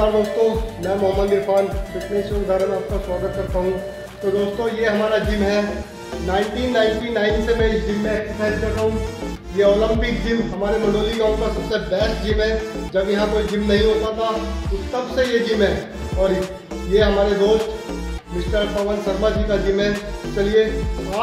नमस्कार दोस्तों, मैं मोहम्मद इरफान फिटनेस योगधारा में आपका स्वागत करता हूं। तो दोस्तों, ये हमारा जिम है। 1999 से मैं इस जिम में एक्सरसाइज कर रहा हूं। ये ओलंपिक जिम हमारे मंडोली गांव का सबसे बेस्ट जिम है। जब यहाँ कोई जिम नहीं होता था तो तब से ये जिम है, और ये हमारे दोस्त मिस्टर पवन शर्मा जी का जिम है। चलिए,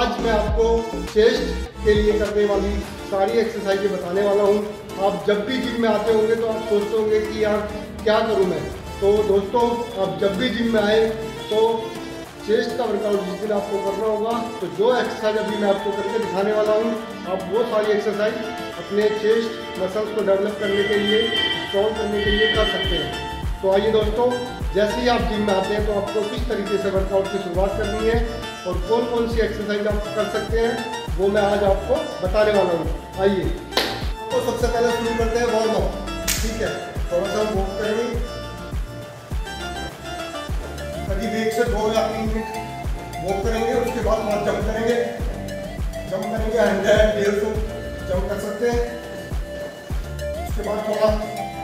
आज मैं आपको चेस्ट के लिए करने वाली सारी एक्सरसाइजें बताने वाला हूँ। आप जब भी जिम में आते होंगे तो आप सोचते होंगे कि यार क्या करूँ मैं। तो दोस्तों, आप जब भी जिम में आए तो चेस्ट का वर्कआउट जिस दिन आपको करना होगा, तो जो एक्सरसाइज अभी मैं आपको करके दिखाने वाला हूँ, आप वो सारी एक्सरसाइज अपने चेस्ट मसल्स को डेवलप करने के लिए, स्ट्रॉन्ग करने के लिए कर सकते हैं। तो आइए दोस्तों, जैसे ही आप जिम में आते हैं तो आपको किस तरीके से वर्कआउट की शुरुआत करनी है और कौन कौन सी एक्सरसाइज आप कर सकते हैं, वो मैं आज आपको बताने वाला हूँ। आइए तो सबसे पहले शुरू करते हैं वार्म अप। ठीक है, थोड़ा सा हम वॉक करेंगे करीब 1 से 2 या 3 मिनट वॉक करेंगे। उसके बाद हम जंप करेंगे। 100, 150 जंप कर सकते हैं। उसके बाद थोड़ा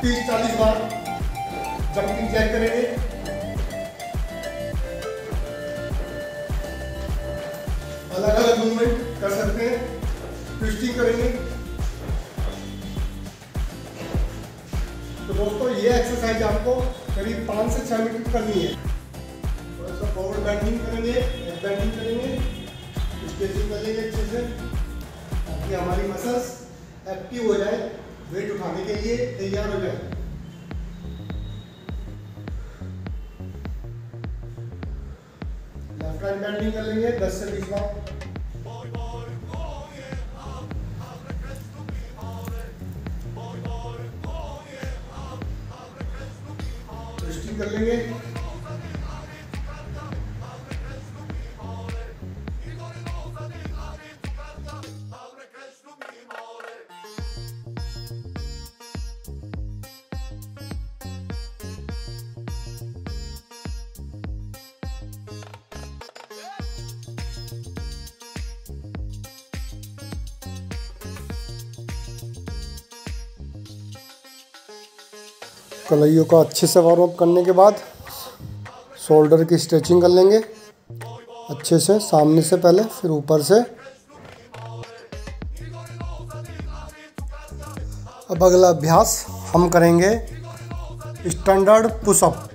30-40 बार जंपिंग जैक करेंगे। अलग अलग मूवमेंट कर सकते हैं। ट्विस्टिंग करेंगे। तो दोस्तों, ये एक्सरसाइज आपको करीब 5 से 6 मिनट करनी है। थोड़ा सा फॉरवर्ड बैंडिंग करेंगे, बैक बैंडिंग करेंगे, स्ट्रेचिंग करेंगे अच्छे से, ताकि हमारी मसल्स एक्टिव हो जाए, वेट उठाने के लिए तैयार हो जाए। लेफ्ट हैंड बैंडिंग कर लेंगे 10 से 20 बार। कर लेंगे। कलाइयों का अच्छे से वार्म अप करने के बाद शोल्डर की स्ट्रेचिंग कर लेंगे अच्छे से, सामने से पहले, फिर ऊपर से। अब अगला अभ्यास हम करेंगे स्टैंडर्ड पुशअप।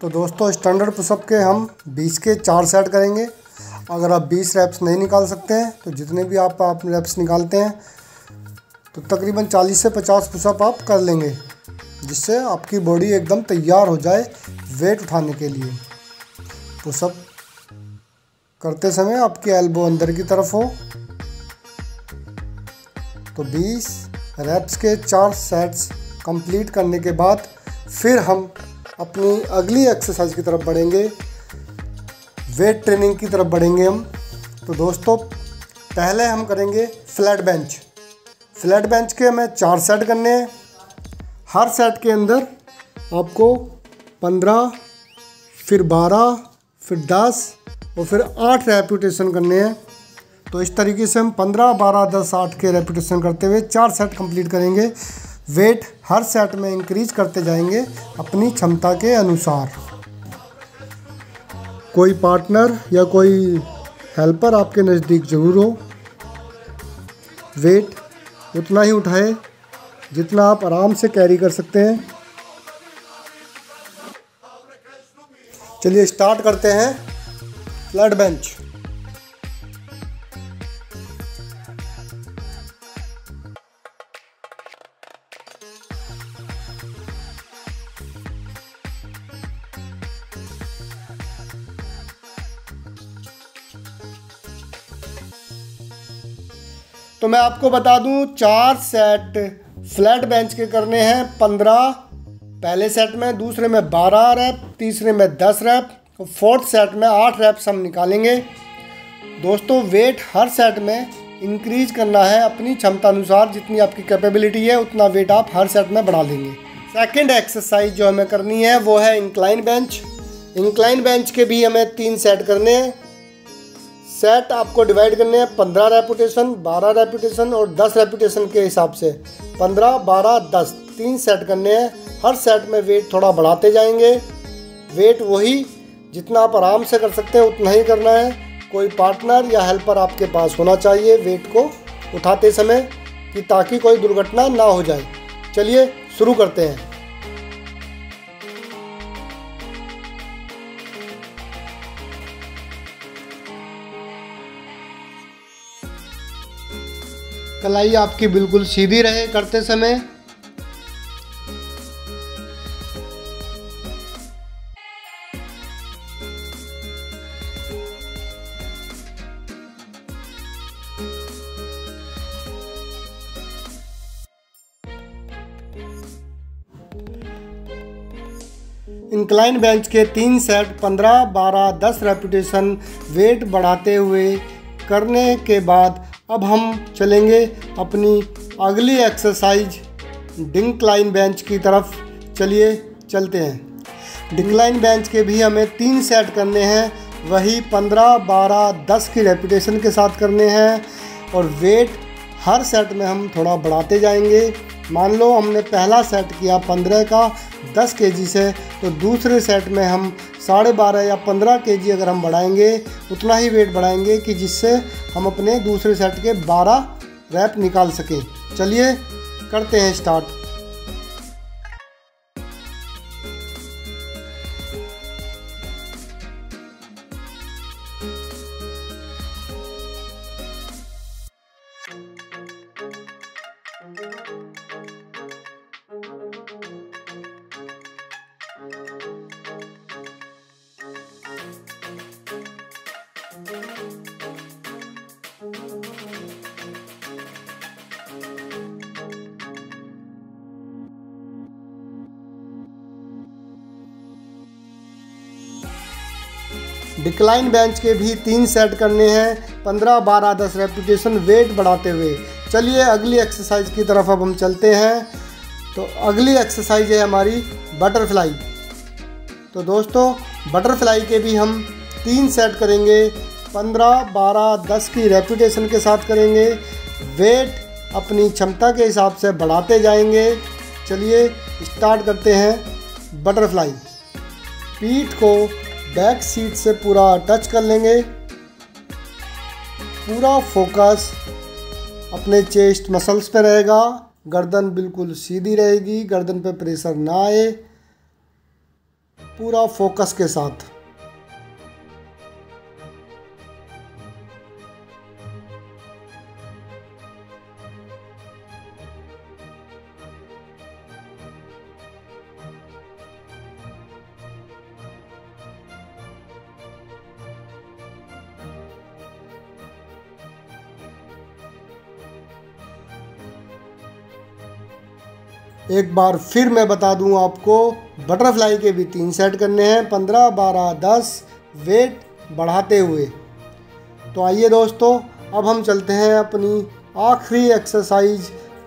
तो दोस्तों, स्टैंडर्ड पुशअप के हम 20 के 4 सेट करेंगे। अगर आप 20 रेप्स नहीं निकाल सकते हैं तो जितने भी आप रेप्स निकालते हैं तो तकरीबन 40 से 50 पुशअप आप कर लेंगे, जिससे आपकी बॉडी एकदम तैयार हो जाए वेट उठाने के लिए। पुशअप करते समय आपकी एल्बो अंदर की तरफ हो। तो 20 रेप्स के 4 सेट्स कंप्लीट करने के बाद फिर हम अपनी अगली एक्सरसाइज की तरफ बढ़ेंगे, वेट ट्रेनिंग की तरफ बढ़ेंगे हम। तो दोस्तों, पहले हम करेंगे फ्लैट बेंच। फ्लैट बेंच के हमें 4 सेट करने हैं। हर सेट के अंदर आपको 15, फिर 12, फिर 10 और फिर 8 रेपिटेशन करने हैं। तो इस तरीके से हम 15, 12, 10, 8 के रेपिटेशन करते हुए 4 सेट कंप्लीट करेंगे। वेट हर सेट में इंक्रीज करते जाएंगे अपनी क्षमता के अनुसार। कोई पार्टनर या कोई हेल्पर आपके नज़दीक ज़रूर हो। वेट उतना ही उठाए जितना आप आराम से कैरी कर सकते हैं। चलिए स्टार्ट करते हैं फ्लैट बेंच। तो मैं आपको बता दूं, 4 सेट फ्लैट बेंच के करने हैं। 15 पहले सेट में, दूसरे में 12 रैप, तीसरे में 10 रैप और फोर्थ सेट में 8 रैप्स हम निकालेंगे। दोस्तों, वेट हर सेट में इंक्रीज करना है अपनी क्षमता अनुसार। जितनी आपकी कैपेबिलिटी है उतना वेट आप हर सेट में बढ़ा देंगे। सेकंड एक्सरसाइज जो हमें करनी है वो है इंक्लाइन बेंच। इंक्लाइन बेंच के भी हमें 3 सेट करने हैं। सेट आपको डिवाइड करने हैं 15 रेपिटेशन, 12 रेपिटेशन और 10 रेपिटेशन के हिसाब से। 15, 12, 10 3 सेट करने हैं। हर सेट में वेट थोड़ा बढ़ाते जाएंगे। वेट वही जितना आप आराम से कर सकते हैं उतना ही करना है। कोई पार्टनर या हेल्पर आपके पास होना चाहिए वेट को उठाते समय कि ताकि कोई दुर्घटना ना हो जाए। चलिए शुरू करते हैं। कलाई आपकी बिल्कुल सीधी रहे करते समय। इंक्लाइन बेंच के 3 सेट 15, 12, 10 रेपिटेशन वेट बढ़ाते हुए करने के बाद अब हम चलेंगे अपनी अगली एक्सरसाइज डिंक्लाइन बेंच की तरफ। चलिए चलते हैं। डिंक्लाइन बेंच के भी हमें 3 सेट करने हैं, वही 15, 12, 10 की रेपिटेशन के साथ करने हैं और वेट हर सेट में हम थोड़ा बढ़ाते जाएंगे। मान लो हमने पहला सेट किया 15 का 10 केजी से, तो दूसरे सेट में हम 12.5 या 15 केजी अगर हम बढ़ाएंगे, उतना ही वेट बढ़ाएंगे कि जिससे हम अपने दूसरे सेट के 12 रैप निकाल सकें। चलिए करते हैं स्टार्ट। डिक्लाइन बेंच के भी 3 सेट करने हैं 15, 12, 10 रेपिटेशन वेट बढ़ाते हुए। चलिए अगली एक्सरसाइज की तरफ अब हम चलते हैं। तो अगली एक्सरसाइज है हमारी बटरफ्लाई। तो दोस्तों बटरफ्लाई के भी हम 3 सेट करेंगे 15, 12, 10 की रेपिटेशन के साथ करेंगे। वेट अपनी क्षमता के हिसाब से बढ़ाते जाएंगे। चलिए स्टार्ट करते हैं बटरफ्लाई। पीठ को बैक सीट से पूरा टच कर लेंगे। पूरा फोकस अपने चेस्ट मसल्स पे रहेगा। गर्दन बिल्कुल सीधी रहेगी, गर्दन पे प्रेशर ना आए, पूरा फोकस के साथ। एक बार फिर मैं बता दूं आपको, बटरफ्लाई के भी 3 सेट करने हैं 15, 12, 10 वेट बढ़ाते हुए। तो आइए दोस्तों अब हम चलते हैं अपनी आखिरी एक्सरसाइज,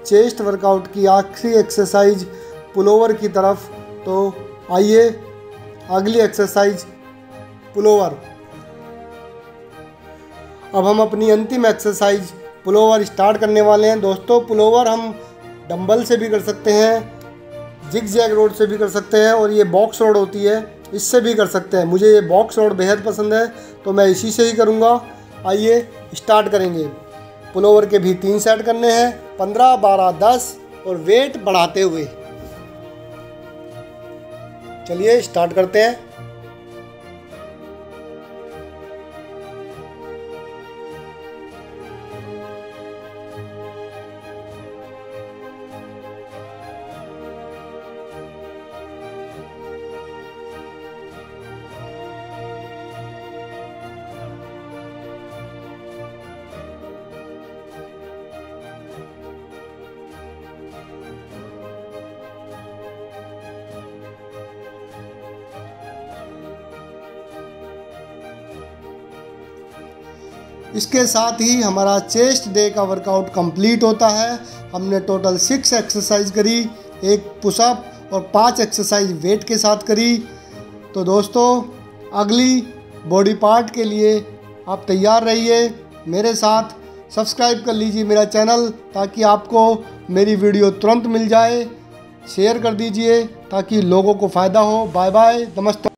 चेस्ट वर्कआउट की आखिरी एक्सरसाइज पुलोवर की तरफ। तो आइए अगली एक्सरसाइज पुलोवर। अब हम अपनी अंतिम एक्सरसाइज पुलोवर स्टार्ट करने वाले हैं। दोस्तों पुलोवर हम डंबल से भी कर सकते हैं, जिगजैग रोड से भी कर सकते हैं और ये बॉक्स रोड होती है इससे भी कर सकते हैं। मुझे ये बॉक्स रोड बेहद पसंद है तो मैं इसी से ही करूँगा। आइए स्टार्ट करेंगे। पुलोवर के भी 3 सेट करने हैं 15, 12, 10 और वेट बढ़ाते हुए। चलिए स्टार्ट करते हैं। इसके साथ ही हमारा चेस्ट डे का वर्कआउट कंप्लीट होता है। हमने टोटल 6 एक्सरसाइज करी, 1 पुशअप और 5 एक्सरसाइज वेट के साथ करी। तो दोस्तों अगली बॉडी पार्ट के लिए आप तैयार रहिए। मेरे साथ सब्सक्राइब कर लीजिए मेरा चैनल ताकि आपको मेरी वीडियो तुरंत मिल जाए। शेयर कर दीजिए ताकि लोगों को फ़ायदा हो। बाय बाय, नमस्ते।